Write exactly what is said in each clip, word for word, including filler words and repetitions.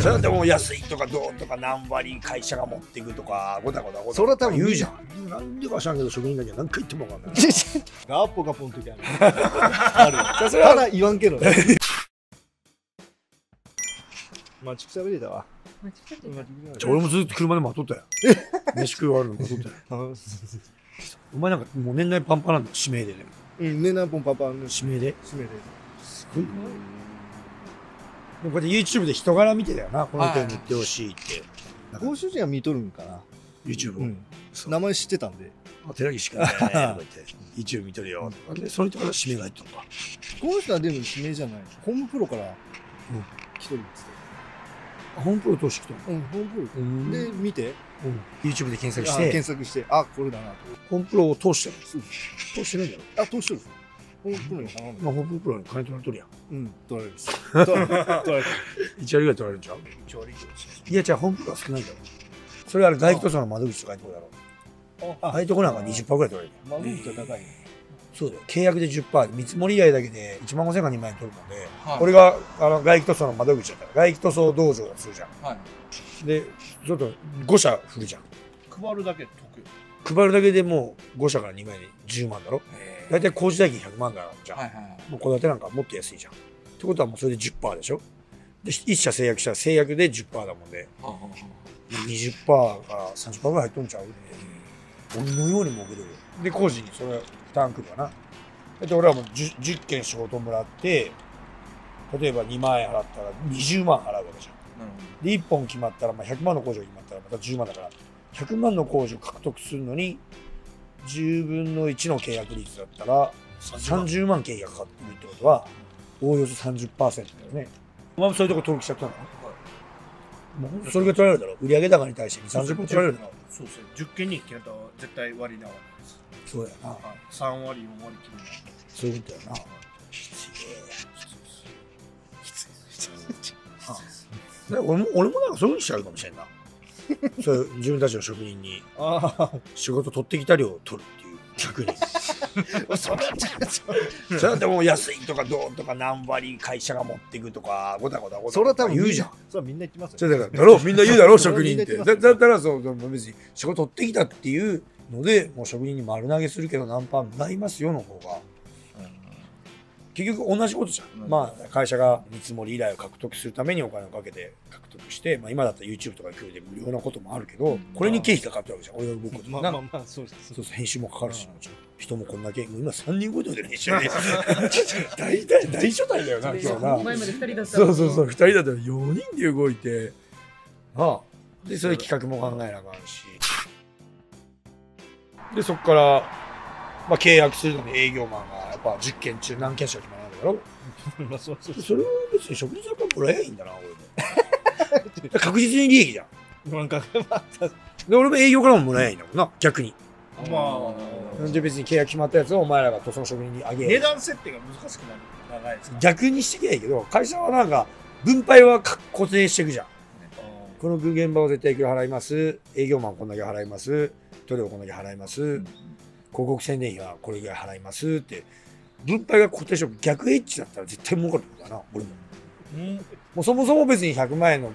それでも安いとかどうとか何割会社が持っていくとかごたごたごた。それは多分言うじゃん。なんでか知らんけど職人だけは何回言っても分かんない。ガッポガポの時ある。ある。それはただ言わんけどね。まあちくさびれたわ。俺もずっと車で待っとったよ。飯食い終わるの待っとったよ。お前なんかもう年内パンパンなんだ指名でね。うん年内パンパン指名で。指名で。すごい。こうやって YouTube で人柄見てだよな、この人に言ってほしいって。ご主人は見とるんかな ?YouTube を。名前知ってたんで。寺岸君ね、とか言って、YouTube 見とるよとか。で、それとか指名が入ったのか。この人はでも指名じゃない。ホームプロから来とるんですよ。ホームプロ通して来たの？うん、ホームプロ。で、見て。YouTube で検索して。検索して、あ、これだなと。ホームプロを通してるんです。通してないんだろ？あ、通してるんです。ホームプロに頼む。まあホームプロに金取られとるやん。うん、取られるです。取られる。一割ぐらい取られるんちゃう？一割以上。いや、じゃあホームプロは少ないんだろ。それあれ外国とその窓口とかいうとこだろ。ああいうとこなんか にじゅっパーセント ぐらい取られる。窓口は高いね。そうだよ。契約で じゅっパーセント 見積もり以外だけでいちまんごせんからにまんえん取るので、これがあの外気塗装の窓口だったら外気塗装道場がするじゃん。で、ちょっとごしゃ振るじゃん。配るだけ得よ。配るだけでもうごしゃからにまんえんでじゅうまんだろ。大体工事代金ひゃくまんだからじゃん。もう戸建てなんかもっと安いじゃん。ってことはもうそれで じゅっパーセント でしょ。でいっ社成約したら成約で じゅっパーセント だもんで にじゅっパーセント から さんじゅっパーセント ぐらい入っとんちゃう。鬼のように儲けてる。で工事にそれ負担くるかな。だって俺はもう 10, じゅっ件仕事もらって例えばにまんえん払ったらにじゅうまん払うわけじゃん。でいっぽん決まったら、まあ、ひゃくまんの工事が決まったらまたじゅうまんだからひゃくまんの工事を獲得するのにじゅうぶんのいちの契約率だったらさんじゅうまん契約かかってるってことはおおよそ さんじゅっパーセント だよね。お前もそういうとこ登録しちゃったの？もうそれが取られるだろ。売上高に対して にじゅう、さんじゅっパーセント 取られるだろ。そうですね。じゅっけんにいっけんだと絶対割りなわけです。そうやな。さんわりよんわり切るな。そういうことやな。きつい。きつい。俺も俺もなんかそういうふうにしちゃうかもしれんな。それ自分たちの職人に仕事取ってきた量を取るっていう逆にそれだってもう安いとかどうとか何割会社が持っていくとかごたごたごたそれは多分言うじゃん。それはみんな言ってますよ。だからだろうみんな言うだろう職人って。だったらそう別に仕事取ってきたっていうのでもう職人に丸投げするけど何パーもらいますよの方が結局同じことじゃん。まあ会社が見積もり依頼を獲得するためにお金をかけて獲得して、まあ、今だったら YouTube とか教育で無料なこともあるけどこれに経費かかってるわけじゃん。俺が動くこともな。そうそう編集もかかるしもちろん人もこんだけ今さんにん動いてるね一緒に大体大所帯だよな今日な。前までふたりだった。そうそうそうふたりだったらよにんで動いてああでそれ企画も考えなくなるしでそこから、まあ、契約するのに営業マンが。やっぱじゅっけん中何件しか決まらないだろ。それは別に職人さんからもらえばいいんだな俺も。確実に利益じゃん。で俺も営業からももらえばいいんだもんな逆に。まあで別に契約決まったやつをお前らが塗装職人にあげる。値段設定が難しくなる。逆にしてきゃいいけど会社はなんか分配は固定していくじゃん。この現場を絶対いくら払います営業マンこんだけ払います塗料こんだけ払います、うん、広告宣伝費はこれぐらい払いますって。分配が固定しよう。逆エッジだったら絶対儲かるんだな俺も、うん、もうそもそも別にひゃくまんえんの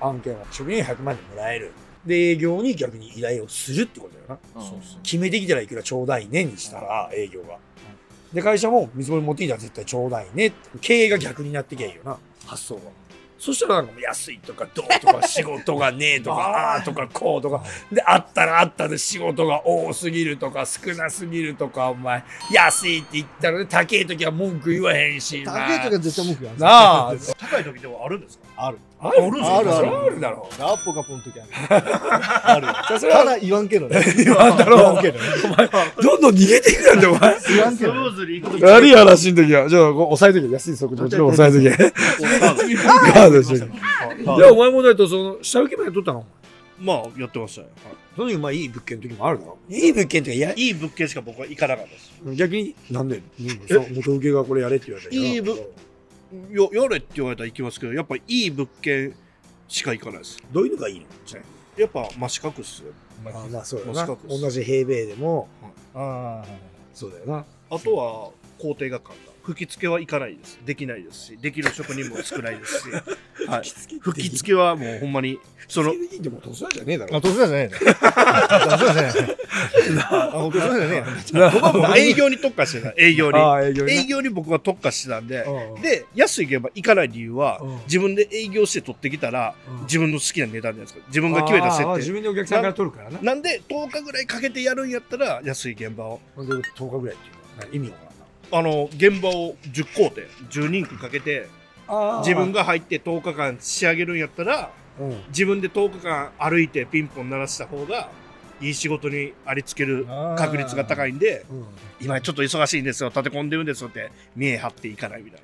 案件は職人ひゃくまんえんでもらえるで営業に逆に依頼をするってことだよな、うん、決めてきたらいくらちょうだいねにしたら、うん、営業が、うん、で会社も見積もり持ってきたら絶対ちょうだいねって経営が逆になってきゃいいよな、うん、発想が。そしたらなんかもう安いとかどうとか仕事がねえとかああとかこうとかであったらあったで仕事が多すぎるとか少なすぎるとかお前安いって言ったらね高い時は文句言わへんしな。高い時は絶対文句言わへんなあ。高い時でもあるんですか？あるあるあるあるあるだろう。ガッポガポの時あるある。それはただ言わんけどね。言わんだろう。お前どんどん逃げていくなんてお前。言わんけど。悪い話の時はじゃあ抑えとき安い速度で抑えとき。いやお前もだとその下請けまで取ったの？まあやってましたよ。その時まあいい物件の時もあるの。いい物件っていやいい物件しか僕は行かなかったです。逆になんで元請けがこれやれって言われたらいい物やれって言われたら行きますけどやっぱいい物件しか行かないです。どういうのがいいの？やっぱ真四角っすよ。まあそうだな。同じ平米でもそうだよな。あとは工程が簡単。吹き付けはいかないです、できないですし、できる職人も少ないですし、はい、吹き付けはもうほんまにそのでもトスラじゃねえだろ、トスラじゃねえトスラじゃねえ、僕はもう営業に特化してた、営業に営業に僕は特化してたんで、で安い現場行かない理由は自分で営業して取ってきたら自分の好きな値段じゃないですか、自分が決めた設定、自分でお客さんから取るからな、なんでとおかぐらいかけてやるんやったら安い現場をとおかぐらいっていう意味はあの現場をじゅっこうてんじゅうにんくかけて自分が入ってとおかかん仕上げるんやったら、うん、自分でとおかかん歩いてピンポン鳴らした方がいい仕事にありつける確率が高いんで、うん、今ちょっと忙しいんですよ、立て込んでるんですよって見え張っていかないみたい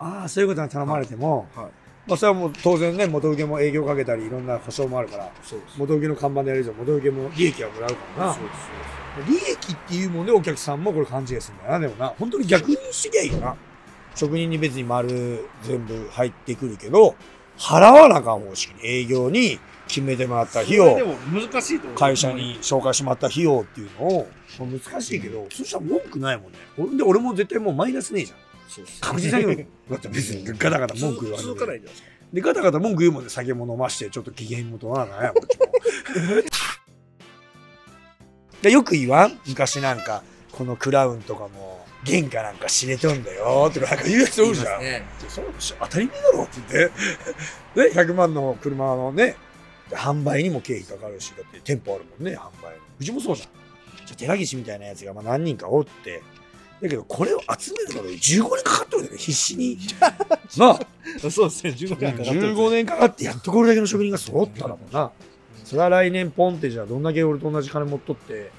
な、ああそういうことに頼まれても、はいはい、まあそれはもう当然ね、元請けも営業かけたりいろんな保証もあるから、元請けの看板でやる以上元請けも利益はもらうからな、そうですそうです、利益っていうものでお客さんもこれ勘違いするんだよな、でもな、本当に逆にすりゃいいよな。職人に別に丸全部入ってくるけど、払わなあかん方式に、営業に決めてもらった費用、会社に紹介してもらった費用っていうのを、難しいけど、そしたら文句ないもんね。ほんで、俺も絶対もうマイナスねえじゃん。確実に言うだって別にガタガタ文句言わないで。で、ガタガタ文句言うもんで酒も飲まして、ちょっと機嫌も取らない、こっちも。よく言わん、昔なんかこのクラウンとかも原価なんか知れとんだよとかなんか言うやつおるじゃん、ね、当たり前だろって言ってひゃくまんの車のね販売にも経費かかるし、だって店舗あるもんね、販売のうちもそうじゃん、じゃ手書き師みたいなやつがまあ何人かおって、だけどこれを集めるのでじゅうごねんかかってるんだよ、必死になあ、そうですね、じゅうごねんかかってやっとこれだけの職人が揃ったんだもんな、それは来年ポンってじゃあどんだけ俺と同じ金持っとって、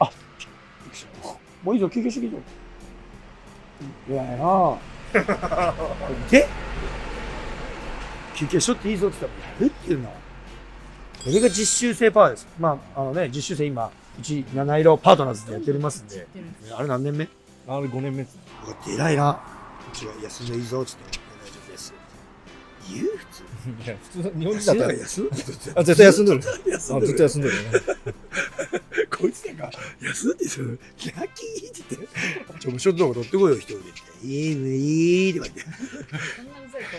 あっもういいぞ休憩してきて、いやいなで休憩しとっていいぞって言ったらやるっていうのはこれが実習生パワーです。まああのね、実習生今うち七色パートナーズでやっておりますんで、あれ何年目、あれごねんめですね、偉いな、うちは休んでいいぞって言って大丈夫です言う、普通いや普通日本人だったら休んでる、あ絶対休んでる、あ絶対休んでるねこいつなんか休んでるラッキーって言って、ちょ無所属取ってこいよ一人でいいぶりーとか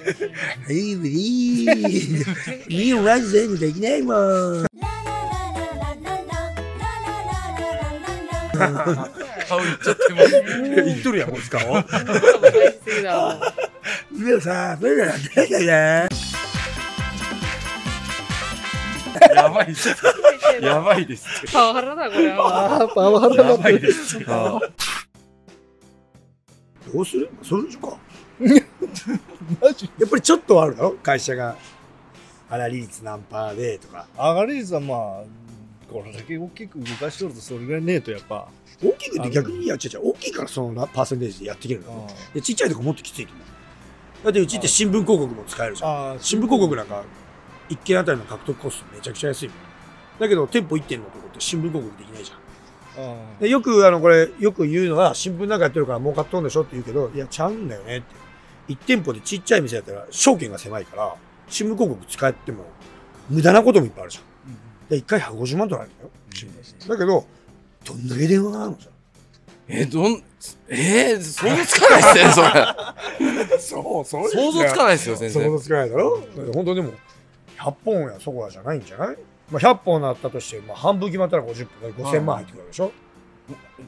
言っていいぶりーみんな全部できないもん顔いっちゃってもいっとるやんこいつ顔目をさ、目が出ないからやばいです。やばいです。パワハラだこれは。パワハラだ。どうする？それじゃか。やっぱりちょっとあるだろ、会社が粗利率何パーでとか。粗利率はまあこれだけ大きく動かしておるとそれぐらいねえとやっぱ。大きくって逆にやっちゃう。大きいからそのパーセンテージでやっていけるの。でちっちゃいとこもっときついと思う。だってうちって新聞広告も使えるじゃん。新聞広告なんかいっけんあたりの獲得コストめちゃくちゃ安いもん。だけど店舗いってんのとこって新聞広告できないじゃん。でよくあのこれよく言うのは新聞なんかやってるから儲かっとんでしょって言うけど、いやちゃうんだよねって。いちてんぽでちっちゃい店やったら証券が狭いから新聞広告使っても無駄なこともいっぱいあるじゃん。でいっかいひゃくごじゅうまん取られるんだよ、うん、だけどどんだけ電話があるのじゃん。えどんえー、想像つかないっすねそれそうそう想像つかないっすよ先生。想像つかないだろ、本当。でもひゃっぽんやそこらじゃないんじゃない、まあ、ひゃっぽんなったとして、まあ、半分決まったらごじゅっぽんでごせんまん入ってくるでしょ。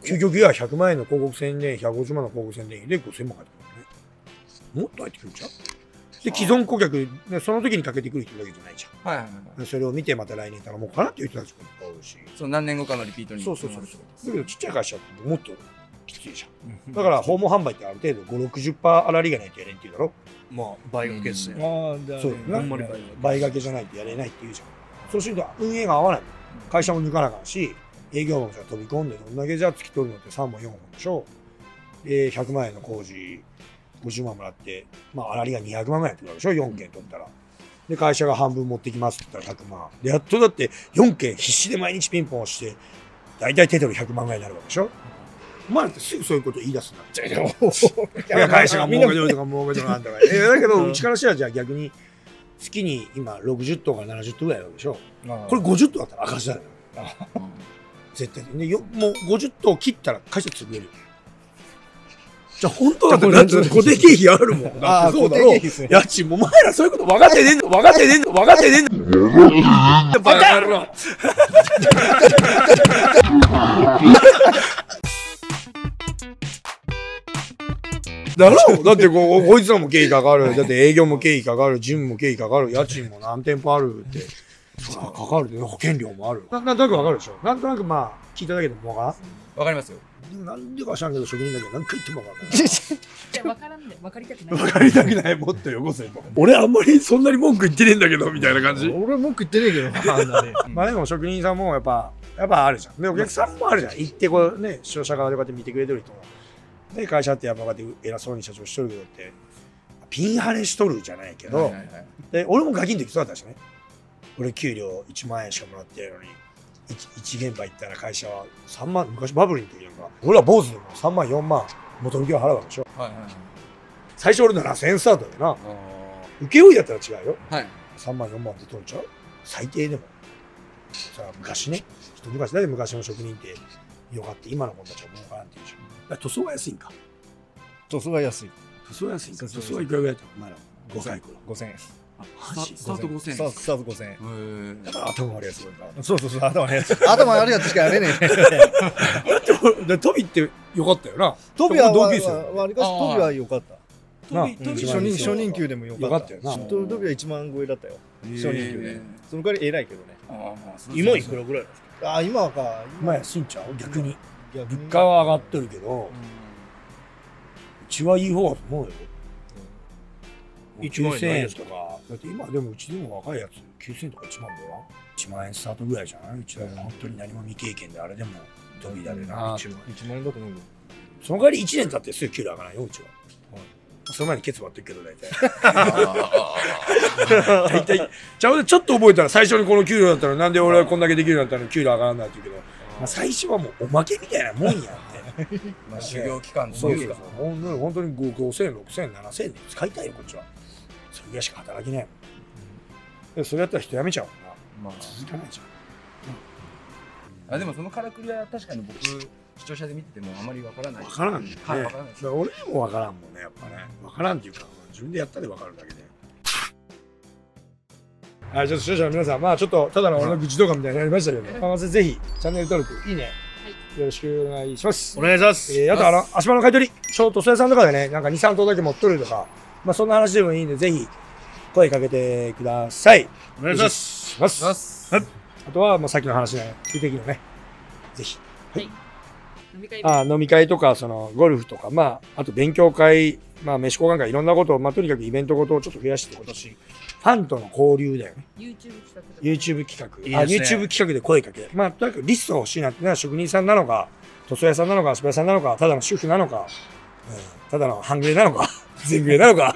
究極はひゃくまんえんの広告宣伝、ひゃくごじゅうまんの広告宣伝でごせんまん入ってくるね。もっと入ってくるんちゃう。で既存顧客、ね、その時にかけてくる人だけじゃないじゃん。それを見てまた来年頼もうかなっていう人たちもいっぱいおるし、その何年後かのリピートに。そうそうそうそう。だけどちっちゃい会社ってもっときついじゃん。だから訪問販売ってある程度ごじゅう、ろくじゅっパーセント粗利がないとやれんっていうだろ。まあ倍掛けですね。そうだね。倍掛けじゃないとやれないっていうじゃん。そうすると運営が合わない。会社も抜かなあかんし、営業も飛び込んでどんだけじゃ突き取るのってさんぼんよんほんでしょ。でひゃくまんえんの工事ごじゅうまんもらって、まあ粗利がにひゃくまんぐらいってことでしょ。よんけん取ったら。で会社が半分持ってきますって言ったらひゃくまん。でやっとだってよんけん必死で毎日ピンポン押してだいたい手取りひゃくまんぐらいになるわけでしょ。お前だってすぐそういうこと言い出すんだって。いや会社が儲けとるとか儲けとるなんとか。えだけどうちからしたらじゃあ逆に月に今ろくじゅっとうからななじゅっとうぐらいあるでしょ。これごじゅっとうだったら赤字だよ。絶対にね。もうごじゅっとう切ったら会社潰れる。じゃあ本当だってだって固定経費あるもん。だってそうだろ。家賃もお前らそういうこと分かってねえんだ。分かってねえんだ。分かってねえんだ。バカ野郎。だろう。だってこうこいつらも経費かかる。だって営業も経費かかる。ジムも経費かかる。家賃も何店舗あるって。かかるで保険料もある。なんとなくわかるでしょ。なんとなくまあ聞いただけでもわからん。わかりますよ。なんでか知らんけど職人だけど何回言ってもわからない。いやわからんでわかりたくない。わかりたくないもっとよこせ。俺あんまりそんなに文句言ってねえんだけどみたいな感じ。俺文句言ってねえけど。あんなね。まあでも職人さんもやっぱやっぱあるじゃん。でお客さんもあるじゃん。行ってこうね視聴者側でこうやって見てくれてる人も。で会社ってやっぱこうやって偉そうに社長しとるけどってピンハネしとるじゃないけど。で俺もガキの時そうだったしね。俺給料いちまんえんしかもらってないのに 1, いち現場行ったら会社はさんまん、昔バブルの時なんか俺ら坊主でもさんまんよんまん元請けは払うわけでしょ。最初俺ななせんえんスタートだよな。請負だったら違うよ、はい、さんまんよんまんで取れちゃう最低でもさあ昔ね一昔だけ昔の職人ってよかって今の子たちは儲からんって言うでしょ。塗装が安いんか。塗装が安い塗装が安いんか。塗装はいくらぐらいだったのお前らごせんえん。スタートごせんえん。スタートごせんえん。だから頭悪いやつがいるから。そうそうそう、頭悪いやつ。頭悪いやつしかやれねえね。だって、トビってよかったよな。トビは同級生。わりかしトビはよかった。トビ、トビ初任初任給でもよかったよな。トビはいちまん超えだったよ。初任給で。その代わり偉いけどね。今いくらぐらいですか。あ、今か。今安いんちゃう逆に。物価は上がってるけど、うちはいい方だと思うよ。きゅうせんえんとか、だって今でもうちでも若いやつきゅうせんえんとかいちまんだよ。いちまんえんスタートぐらいじゃない。うちは本当に何も未経験であれでも飛びだれな。いちまんえんだと思うよ。その代わりいちねん経ってすぐ給料上がらないようちは。その前にケツ割ってるけど大体。大体ちゃうでちょっと覚えたら最初にこの給料だったらなんで俺はこんだけできるようになったの給料上がらないって言うけど、最初はもうおまけみたいなもんやって。修行期間のそうですか。本当にごせんろくせんななせんで使いたいよこっちは。それぐらいしか働けないもん。でそれやったら人辞めちゃうもんな。続かないじゃん。あでもそのからくりは確かに僕視聴者で見ててもあまりわからない。わからんね。はい。わからない。俺もわからんもんねやっぱね。わからんっていうか自分でやったでわかるだけで。はいちょっと視聴者の皆さんまあちょっとただの俺の愚痴動画みたいになりましたけど、まずぜひチャンネル登録いいね。よろしくお願いします。お願いします。えー、あとあの足場の買い取り、ちょっとそやさんとかでね、なんかにさんとうだけ持っとるとか、まあそんな話でもいいんでぜひ声かけてください。お願いします。ますはい、あとはまあさっきの話ね、聞いてきのね、ぜひ。はい。はい、飲み会。あ飲み会とかそのゴルフとかまああと勉強会、まあ飯交換会いろんなことをまあとにかくイベントごとをちょっと増やして今年。ファンとの交流だよね。YouTube 企画。あ、YouTube 企画で声かけ。まあ、とにかくリストが欲しいなってのは職人さんなのか、塗装屋さんなのか、足場屋さんなのか、ただの主婦なのか、うん、ただの半グレなのか、全グレなのか。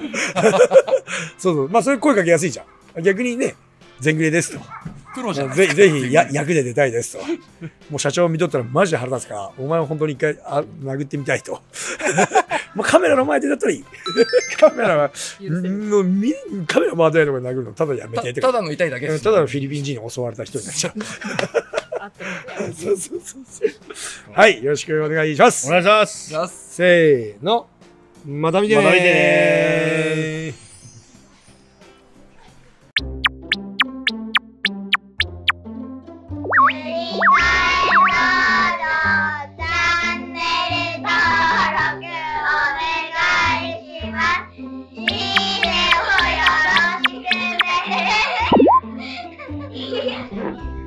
そうそう。まあ、それ声かけやすいじゃん。逆にね、全グレですと。苦労じゃん。ぜひ、ぜひや、役で出たいですと。もう社長見とったらマジで腹立つから、お前は本当に一回あ殴ってみたいと。もうカメラの前でだったらいい。カメラは、もうみ、カメラ回ってないとこで殴るの、ただやめてって。ただの痛いだけです。ただのフィリピン人に襲われた人になっちゃう。そうそうそう。はい、よろしくお願いします。お願いします。せーの。また見てねー。また見てねー。Yeah.